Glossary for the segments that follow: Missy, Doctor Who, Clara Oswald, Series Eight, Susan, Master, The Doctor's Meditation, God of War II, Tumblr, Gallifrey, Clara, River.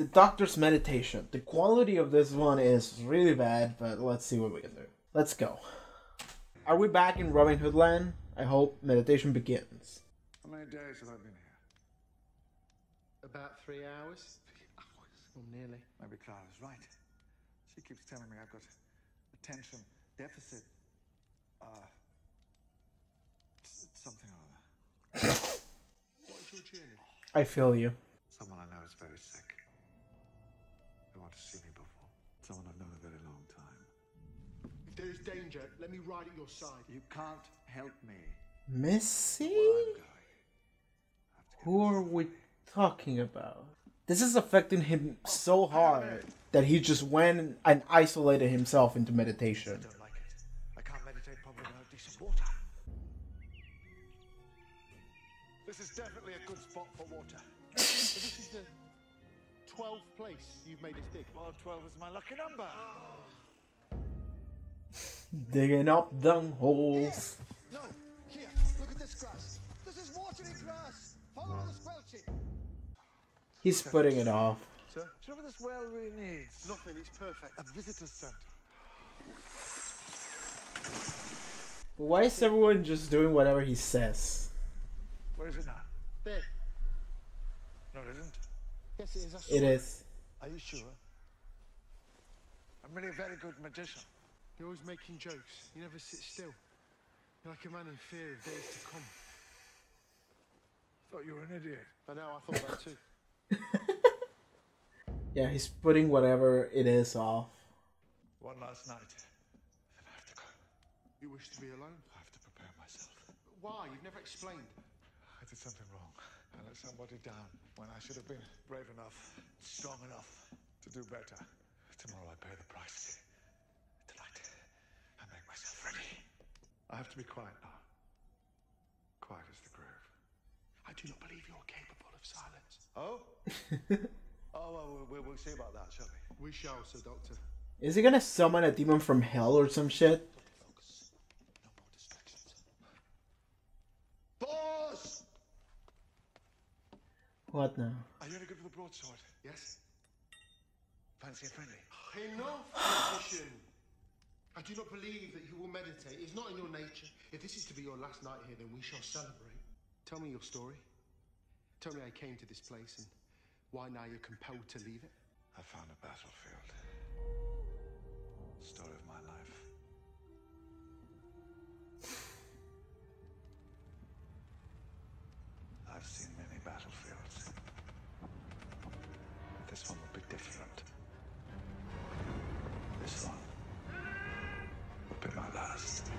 the Doctor's meditation. The quality of this one is really bad, but let's see what we can do. Let's go. Are we back in Robin Hood land? I hope. Meditation begins. How many days have I been here? About 3 hours. 3 hours? Well, nearly. Maybe Clara's right. She keeps telling me I've got attention deficit. Something or other. What's your cheer? I feel you. Someone I know is very sick. They want to see me before. Someone I've known a very long time. If there is danger, let me ride at your side. You can't help me. Missy? Who are we talking about? This is affecting him so hard that he just went and isolated himself into meditation. I don't like it. I can't meditate properly without decent water. This is definitely a good spot for water. This is the 12th place you've made it dig. Well, 12 is my lucky number. Digging up dung holes. Here. No, here, look at this grass. This is watery grass. Follow the squelching. He's putting it off. Sir, do you know what this well really needs? Nothing, it's perfect. A visitor's center. Why is everyone just doing whatever he says? Where is it now? There. No, it isn't. Yes, it is. It is. Are you sure? I'm really a very good magician. You're always making jokes. You never sit still. You're like a man in fear of days to come. I thought you were an idiot. I know, I thought that too. Yeah, he's putting whatever it is off. One last night. Then I have to go. You wish to be alone? I have to prepare myself. Why? You've never explained. I did something wrong. I let somebody down when I should have been brave enough, strong enough to do better. Tomorrow I pay the price. Tonight I make myself ready. I have to be quiet now. Quiet as the grave. I do not believe you're capable of silence. Oh? Oh, well, we'll see about that, shall we? We shall, Sir Doctor. Is he gonna summon a demon from hell or some shit? What now? Are you any good with the broadsword? Yes. Fancy a friendly? Enough, magician! I do not believe that you will meditate. It's not in your nature. If this is to be your last night here, then we shall celebrate. Tell me your story. Tell me I came to this place and why now you're compelled to leave it. I found a battlefield. The story of my life. I've seen many battlefields. This one will be different. This one will be my last.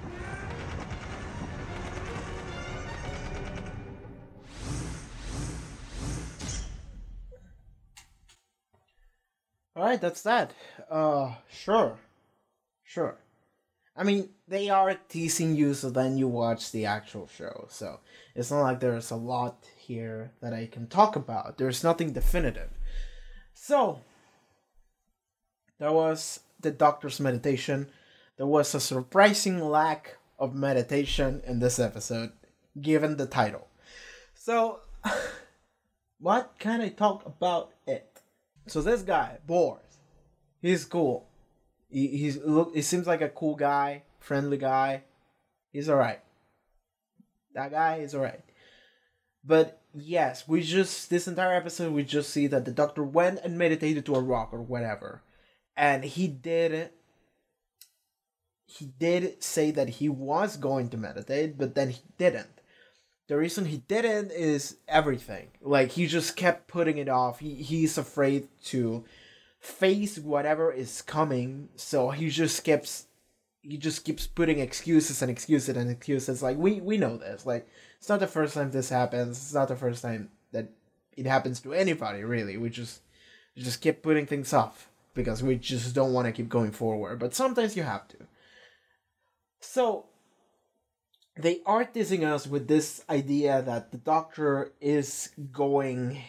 Alright, that's that. Sure. I mean, they are teasing you, so then you watch the actual show, so it's not like there's a lot here that I can talk about. There's nothing definitive. So, there was the Doctor's meditation. There was a surprising lack of meditation in this episode, given the title. So, what can I talk about it? So this guy, Boris, he's cool. He seems like a cool guy, friendly guy. He's alright. That guy is alright. But yes, this entire episode, we just see that the Doctor went and meditated to a rock or whatever. And he did say that he was going to meditate, but then he didn't. The reason he didn't is everything. Like, he just kept putting it off. He's afraid to face whatever is coming, so he just keeps putting excuses. Like, we know this. Like, it's not the first time this happens. It's not the first time that it happens to anybody, really. We just keep putting things off because we just don't want to keep going forward, but sometimes you have to. So they are teasing us with this idea that the Doctor is going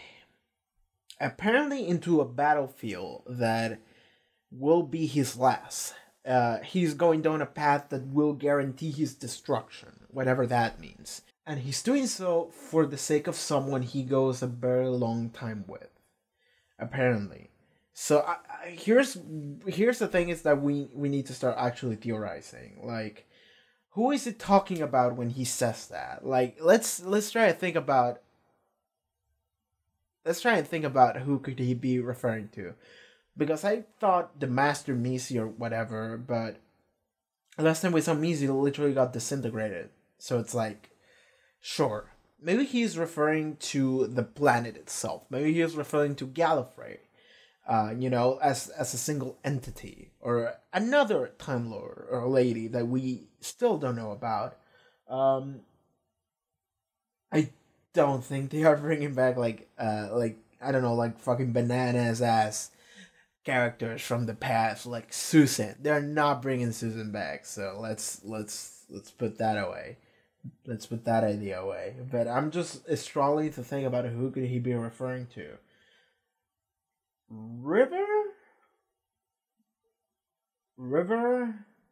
apparently into a battlefield that will be his last. He's going down a path that will guarantee his destruction, whatever that means. And he's doing so for the sake of someone he goes a very long time with. apparently. So here's the thing is that we need to start actually theorizing. Like, who is it talking about when he says that? Like, let's try to think about. Let's try and think about who could he be referring to, because I thought the Master, Missy, or whatever. But last time we saw Missy, literally got disintegrated. So it's like, sure. Maybe he's referring to the planet itself. Maybe he's referring to Gallifrey, you know, as a single entity or another Time Lord or lady that we still don't know about. I don't think they are bringing back like I don't know, like fucking bananas-ass characters from the past, like Susan. They're not bringing Susan back, so let's put that away. Let's put that idea away. But I'm just struggling to think about who could he be referring to. River?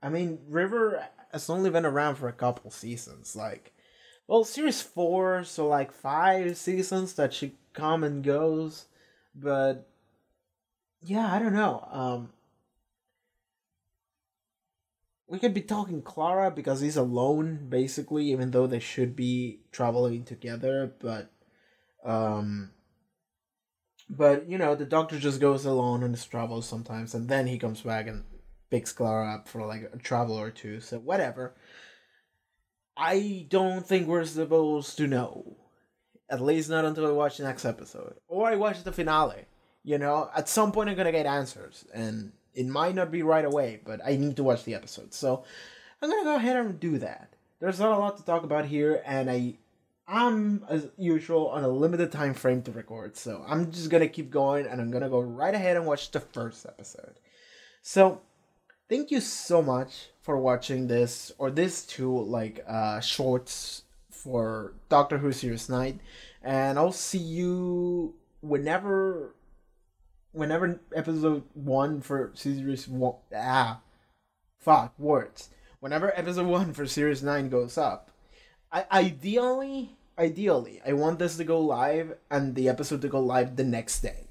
I mean, River has only been around for a couple seasons. Like, well, series 4, so like 5 seasons that she comes and goes. But, yeah, I don't know. We could be talking Clara because he's alone, basically, even though they should be traveling together. But you know, the Doctor just goes alone on his travels sometimes, and then he comes back and picks Clara up for like a travel or two. So whatever. I don't think we're supposed to know, at least not until I watch the next episode or I watch the finale. You know, at some point I'm gonna get answers, and it might not be right away, but I need to watch the episode. So I'm going to go ahead and do that. There's not a lot to talk about here, and I'm, as usual, on a limited time frame to record. So I'm just going to keep going, and I'm going to go right ahead and watch the first episode. So thank you so much for watching this, or these two, like, shorts for Doctor Who Series 9. And I'll see you whenever episode 1 for series 1, whenever episode 1 for series 9 goes up. Ideally, I want this to go live and the episode to go live the next day,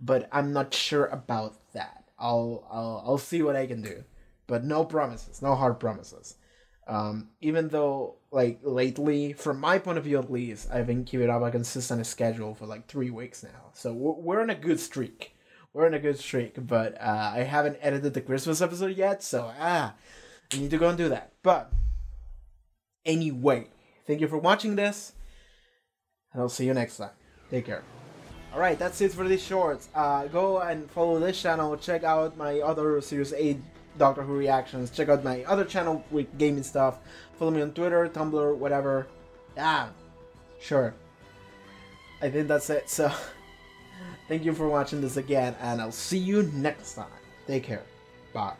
but I'm not sure about that. I'll see what I can do, but no promises, no hard promises. Even though, like, lately, from my point of view at least, I've been keeping up a consistent schedule for like 3 weeks now, so we're on a good streak. We're on a good streak, but I haven't edited the Christmas episode yet, so I need to go and do that. But anyway, thank you for watching this, and I'll see you next time. Take care. Alright, that's it for these shorts. Go and follow this channel, check out my other Series 8 Doctor Who reactions, check out my other channel with gaming stuff, follow me on Twitter, Tumblr, whatever. Sure. I think that's it, so thank you for watching this again, and I'll see you next time. Take care. Bye.